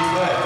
Please play.